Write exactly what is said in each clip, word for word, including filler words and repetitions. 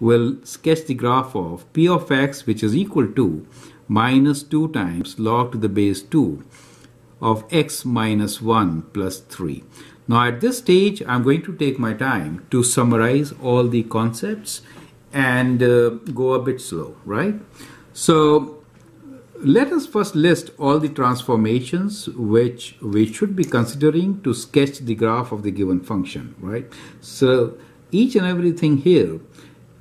will sketch the graph of p of x, which is equal to minus two times log to the base two of x minus one plus three. Now at this stage, I'm going to take my time to summarize all the concepts and uh, go a bit slow, right? So let us first list all the transformations which we should be considering to sketch the graph of the given function, right? So each and everything here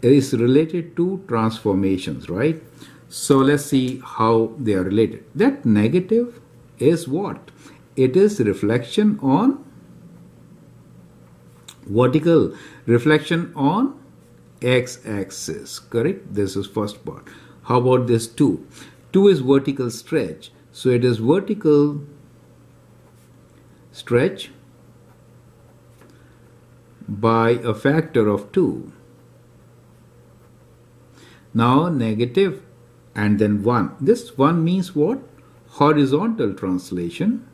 is related to transformations, right? So let's see how they are related. That negative is what? It is reflection on vertical, reflection on x-axis, correct? This is first part. How about this two? two is vertical stretch. So it is vertical stretch by a factor of two. Now negative and then one. This one means what? Horizontal translation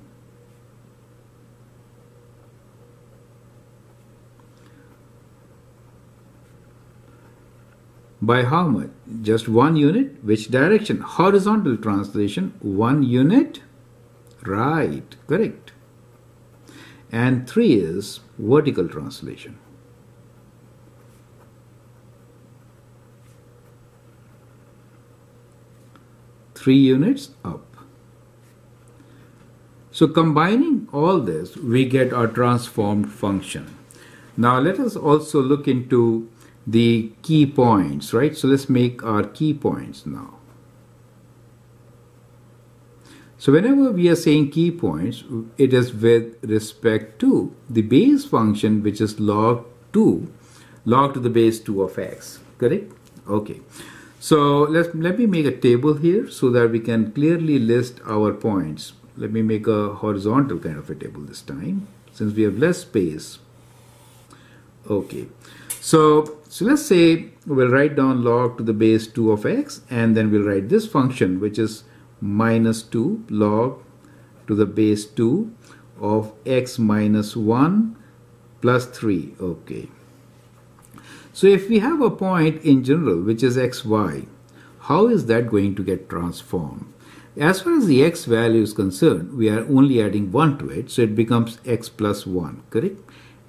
by how much? Just one unit. Which direction? Horizontal translation, one unit right, correct. And three is vertical translation. Three units up. So combining all this, we get our transformed function. Now let us also look into the key points, right? So let's make our key points now. So whenever we are saying key points, it is with respect to the base function, which is log two, log to the base two of x, correct? Okay. So let's, let me make a table here so that we can clearly list our points. Let me make a horizontal kind of a table this time, since we have less space. Okay, so, so let's say we'll write down log to the base two of x, and then we'll write this function, which is minus two log to the base two of x minus one plus three. Okay, so if we have a point in general, which is xy, how is that going to get transformed? As far as the x value is concerned, we are only adding one to it, so it becomes x plus one, correct?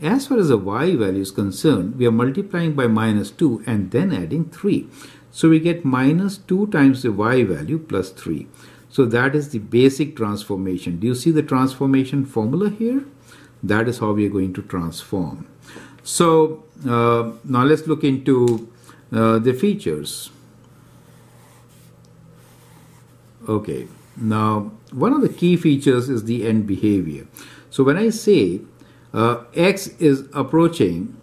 As far as the y value is concerned, we are multiplying by minus two and then adding three. So we get minus two times the y value plus three. So that is the basic transformation. Do you see the transformation formula here? That is how we are going to transform. So uh, now let's look into uh, the features. Okay, now one of the key features is the end behavior. So when I say uh, x is approaching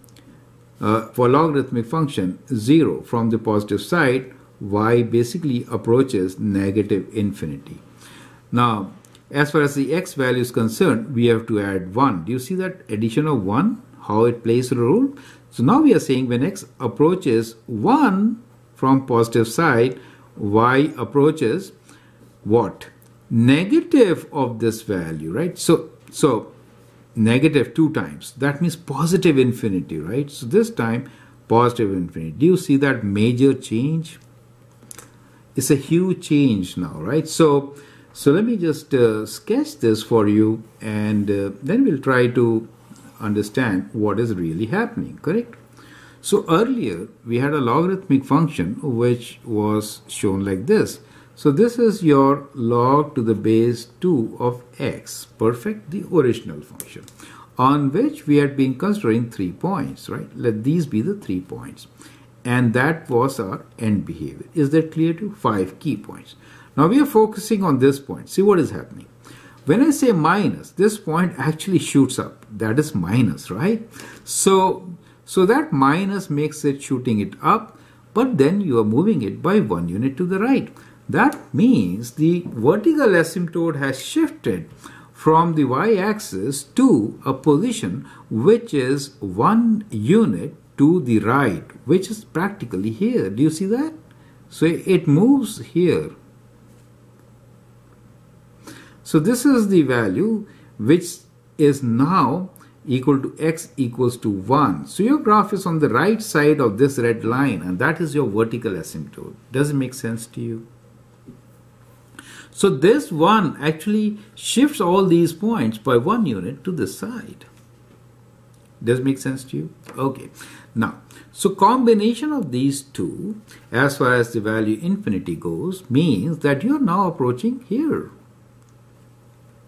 uh, for logarithmic function zero from the positive side, y basically approaches negative infinity. Now as far as the x value is concerned, we have to add one. Do you see that addition of one, how it plays a role? So now we are saying when x approaches one from positive side, y approaches what? Negative of this value, right? So, so negative two times. That means positive infinity, right? So this time, positive infinity. Do you see that major change? It's a huge change now, right? So, so let me just uh, sketch this for you, and uh, then we'll try to understand what is really happening, correct? So earlier, we had a logarithmic function which was shown like this. So this is your log to the base two of x, perfect, the original function, on which we had been considering three points, right? Let these be the three points. And that was our end behavior. Is that clear to you? Five key points. Now we are focusing on this point. See what is happening. When I say minus, this point actually shoots up. That is minus, right? So, so that minus makes it shooting it up, but then you are moving it by one unit to the right. That means the vertical asymptote has shifted from the y-axis to a position which is one unit to the right, which is practically here. Do you see that? So it moves here. So this is the value which is now equal to x equals to one. So your graph is on the right side of this red line, and that is your vertical asymptote. Does it make sense to you? So this one actually shifts all these points by one unit to this side. Does it make sense to you? Okay. Now, so combination of these two, as far as the value infinity goes, means that you are now approaching here.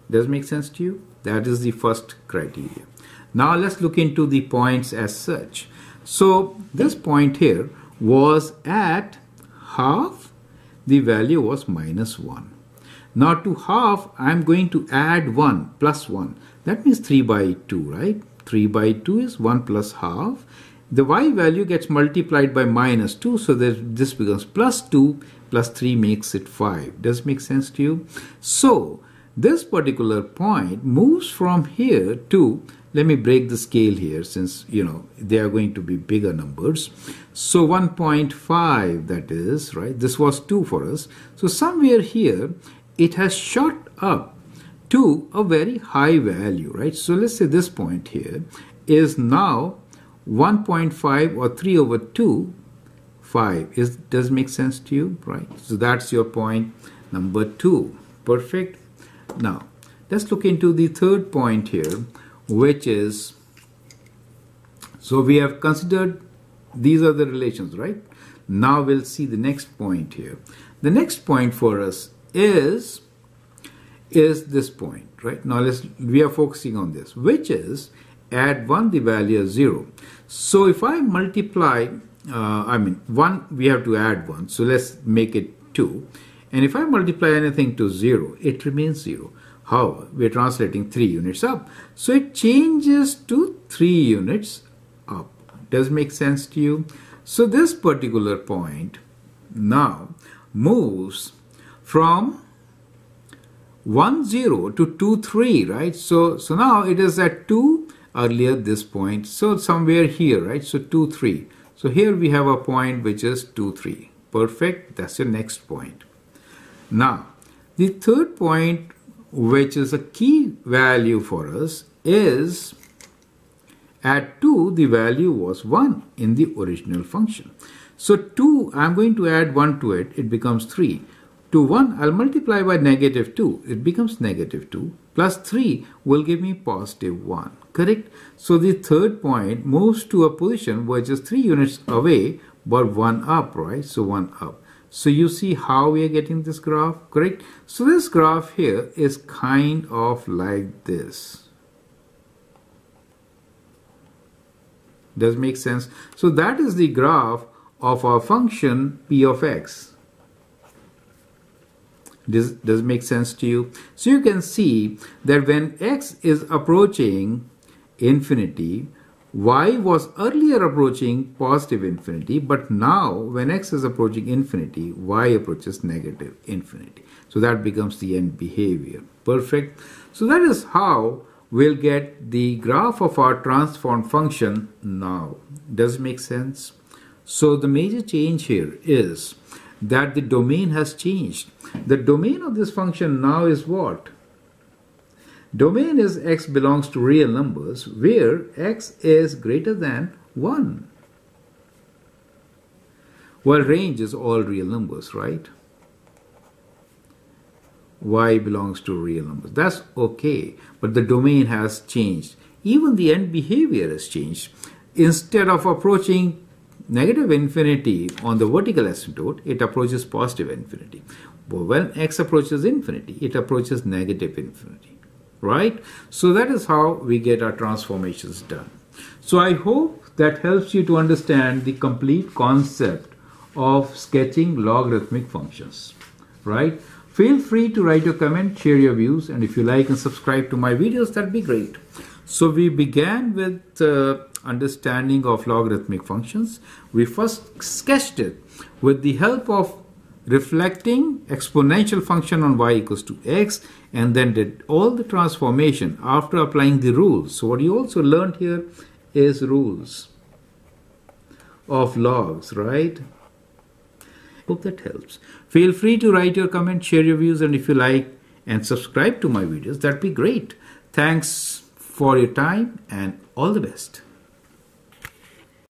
Does it make sense to you? That is the first criteria. Now let's look into the points as such. So this point here was at half, the value was minus one. Now to half, I'm going to add one plus one. That means three by two, right? three by two is one plus half. The y value gets multiplied by minus two, so that this becomes plus two, plus three makes it five. Does it make sense to you? So this particular point moves from here to, let me break the scale here since, you know, they are going to be bigger numbers. So one point five, that is, right? This was two for us. So somewhere here, it has shot up to a very high value, right? So let's say this point here is now one point five or three over two, five. Is, does it make sense to you, right? So that's your point number two. Perfect. Now, let's look into the third point here, which is, so we have considered these are the relations, right? Now we'll see the next point here. The next point for us is, is this point, right? Now let's, we are focusing on this, which is at one, the value is zero. So if I multiply, uh, I mean, one, we have to add one. So let's make it two. And if I multiply anything to zero, it remains zero. However, we are translating three units up. So it changes to three units up. Does it make sense to you? So this particular point now moves from one, zero to two, three, right? So, so now it is at two, earlier this point. So somewhere here, right? So two, three. So here we have a point which is two, three. Perfect. That's your next point. Now, the third point, which is a key value for us, is at two, the value was one in the original function. So two, I'm going to add one to it, it becomes three. To one, I'll multiply by negative two, it becomes negative two. Plus three will give me positive one, correct? So the third point moves to a position which is three units away, but one up, right? So one up. So you see how we are getting this graph, correct? So this graph here is kind of like this. Does it make sense? So that is the graph of our function p of x. Does, does it make sense to you? So you can see that when x is approaching infinity, y was earlier approaching positive infinity, but now when x is approaching infinity, y approaches negative infinity. So that becomes the end behavior. Perfect. So that is how we'll get the graph of our transform function now. Does it make sense? So the major change here is that the domain has changed. The domain of this function now is what? Domain is x belongs to real numbers where x is greater than one. Well, range is all real numbers, right? Y belongs to real numbers. That's okay, but the domain has changed. Even the end behavior has changed. Instead of approaching negative infinity on the vertical asymptote, it approaches positive infinity. But when x approaches infinity, it approaches negative infinity. Right? So that is how we get our transformations done. So I hope that helps you to understand the complete concept of sketching logarithmic functions. Right? Feel free to write your comment, share your views, and if you like and subscribe to my videos, that'd be great. So we began with uh, understanding of logarithmic functions. We first sketched it with the help of reflecting exponential function on y equals to x, and then did all the transformation after applying the rules. So what you also learned here is rules of logs, right? Hope that helps. Feel free to write your comments, share your views, and if you like and subscribe to my videos, that'd be great. Thanks for your time and all the best.